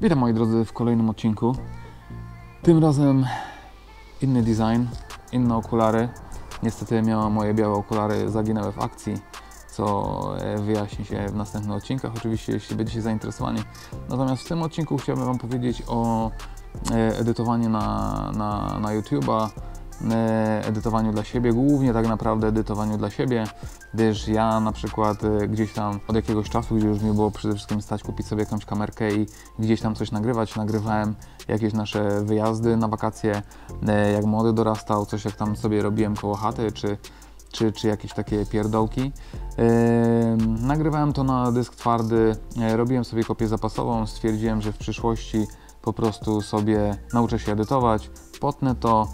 Witam moi drodzy w kolejnym odcinku. Tym razem inny design, inne okulary. Niestety moje białe okulary zaginęły w akcji, co wyjaśni się w następnych odcinkach, oczywiście jeśli będziecie zainteresowani. Natomiast w tym odcinku chciałbym Wam powiedzieć o edytowaniu na YouTube'a, edytowaniu dla siebie, głównie tak naprawdę edytowaniu dla siebie, gdyż ja na przykład gdzieś tam od jakiegoś czasu, gdzie już mi było przede wszystkim stać kupić sobie jakąś kamerkę i gdzieś tam coś nagrywać, nagrywałem jakieś nasze wyjazdy na wakacje, jak młody dorastał, coś jak tam sobie robiłem koło chaty, czy jakieś takie pierdołki. Nagrywałem to na dysk twardy, robiłem sobie kopię zapasową, stwierdziłem, że w przyszłości po prostu sobie nauczę się edytować, potnę to,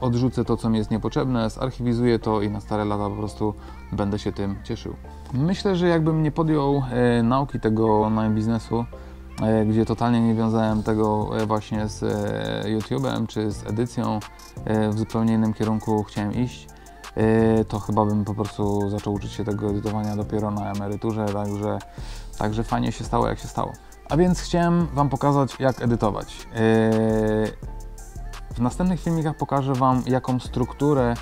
odrzucę to, co mi jest niepotrzebne, zarchiwizuję to i na stare lata po prostu będę się tym cieszył. Myślę, że jakbym nie podjął nauki tego online biznesu, gdzie totalnie nie wiązałem tego właśnie z YouTube'em czy z edycją, w zupełnie innym kierunku chciałem iść, to chyba bym po prostu zaczął uczyć się tego edytowania dopiero na emeryturze, także fajnie się stało, jak się stało. A więc chciałem Wam pokazać, jak edytować. W następnych filmikach pokażę Wam, jaką strukturę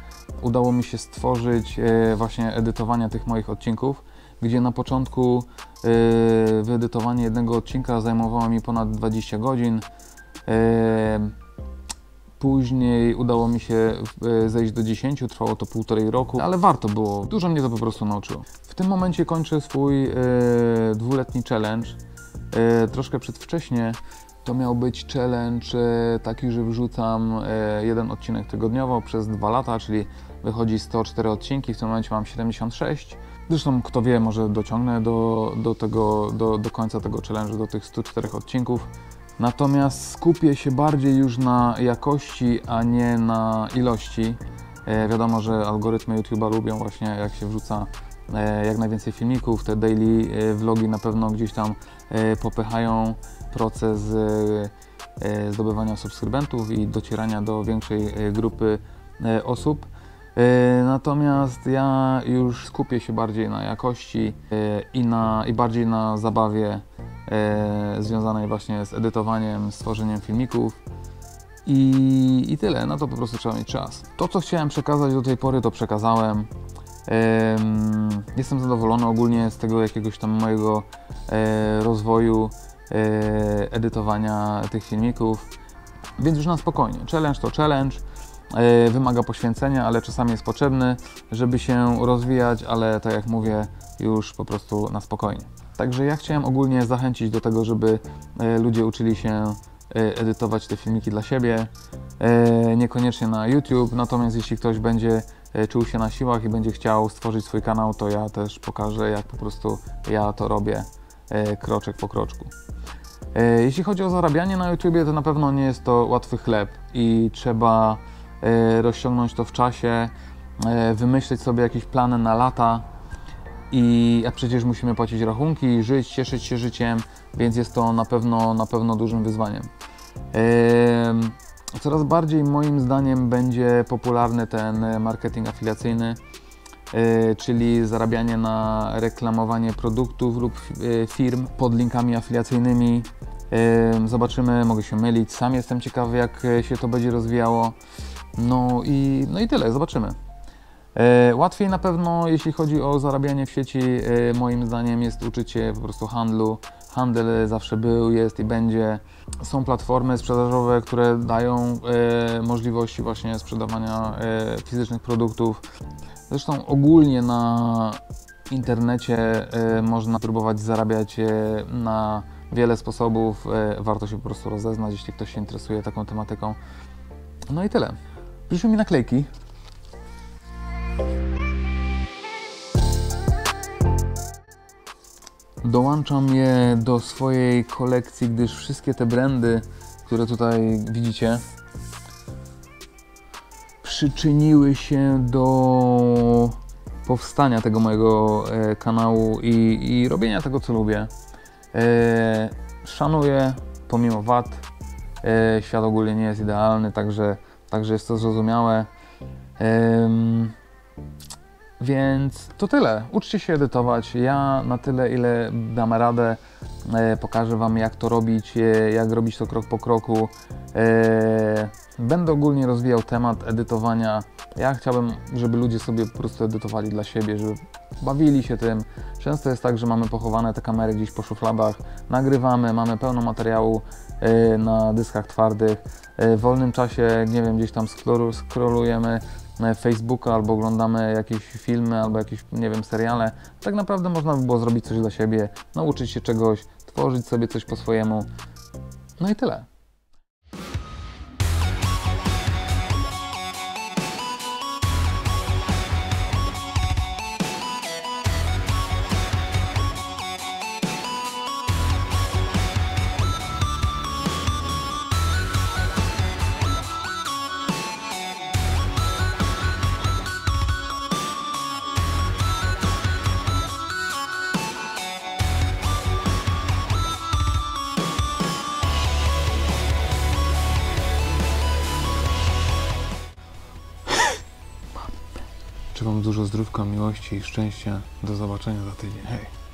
udało mi się stworzyć właśnie edytowania tych moich odcinków, gdzie na początku wyedytowanie jednego odcinka zajmowało mi ponad 20 godzin. Później udało mi się zejść do 10, trwało to 1,5 roku, ale warto było, dużo mnie to po prostu nauczyło. W tym momencie kończę swój 2-letni challenge, troszkę przedwcześnie. To miał być challenge taki, że wrzucam jeden odcinek tygodniowo przez 2 lata, czyli wychodzi 104 odcinki, w tym momencie mam 76. Zresztą kto wie, może dociągnę do końca tego challenge'u, do tych 104 odcinków. Natomiast skupię się bardziej już na jakości, a nie na ilości. Wiadomo, że algorytmy YouTube'a lubią właśnie, jak się wrzuca jak najwięcej filmików, te daily vlogi na pewno gdzieś tam popychają proces zdobywania subskrybentów i docierania do większej grupy osób. Natomiast ja już skupię się bardziej na jakości i bardziej na zabawie związanej właśnie z edytowaniem, stworzeniem filmików. I tyle, na to po prostu trzeba mieć czas. To, co chciałem przekazać do tej pory, to przekazałem. Jestem zadowolony ogólnie z tego jakiegoś tam mojego rozwoju, edytowania tych filmików, więc już na spokojnie. Challenge to challenge, wymaga poświęcenia, ale czasami jest potrzebny, żeby się rozwijać, ale tak jak mówię, już po prostu na spokojnie. Także ja chciałem ogólnie zachęcić do tego, żeby ludzie uczyli się edytować te filmiki dla siebie, niekoniecznie na YouTube, natomiast jeśli ktoś będzie czuł się na siłach i będzie chciał stworzyć swój kanał, to ja też pokażę, jak po prostu ja to robię kroczek po kroczku. Jeśli chodzi o zarabianie na YouTubie, to na pewno nie jest to łatwy chleb i trzeba rozciągnąć to w czasie, wymyśleć sobie jakieś plany na lata, a przecież musimy płacić rachunki, żyć, cieszyć się życiem, więc jest to na pewno dużym wyzwaniem. Coraz bardziej moim zdaniem będzie popularny ten marketing afiliacyjny, czyli zarabianie na reklamowanie produktów lub firm pod linkami afiliacyjnymi. Zobaczymy, mogę się mylić, sam jestem ciekawy, jak się to będzie rozwijało. No i tyle, zobaczymy. Łatwiej na pewno, jeśli chodzi o zarabianie w sieci, moim zdaniem jest uczycie po prostu handlu. Handel zawsze był, jest i będzie. Są platformy sprzedażowe, które dają możliwości właśnie sprzedawania fizycznych produktów. Zresztą ogólnie na internecie można próbować zarabiać na wiele sposobów. Warto się po prostu rozeznać, jeśli ktoś się interesuje taką tematyką. No i tyle. Przyszły mi naklejki. Dołączam je do swojej kolekcji, gdyż wszystkie te brandy, które tutaj widzicie, przyczyniły się do powstania tego mojego kanału i robienia tego, co lubię. Szanuję, pomimo wad, świat ogólnie nie jest idealny, także jest to zrozumiałe. Więc to tyle. Uczcie się edytować. Ja na tyle, ile dam radę, pokażę Wam, jak to robić, jak robić to krok po kroku. Będę ogólnie rozwijał temat edytowania. Ja chciałbym, żeby ludzie sobie po prostu edytowali dla siebie, żeby bawili się tym. Często jest tak, że mamy pochowane te kamery gdzieś po szufladach, nagrywamy, mamy pełno materiału na dyskach twardych. W wolnym czasie, nie wiem, gdzieś tam scrollujemy Facebooka albo oglądamy jakieś filmy, albo jakieś, nie wiem, seriale. Tak naprawdę można by było zrobić coś dla siebie, nauczyć się czegoś, tworzyć sobie coś po swojemu. No i tyle. Dużo zdrówka, miłości i szczęścia. Do zobaczenia za tydzień. Hej!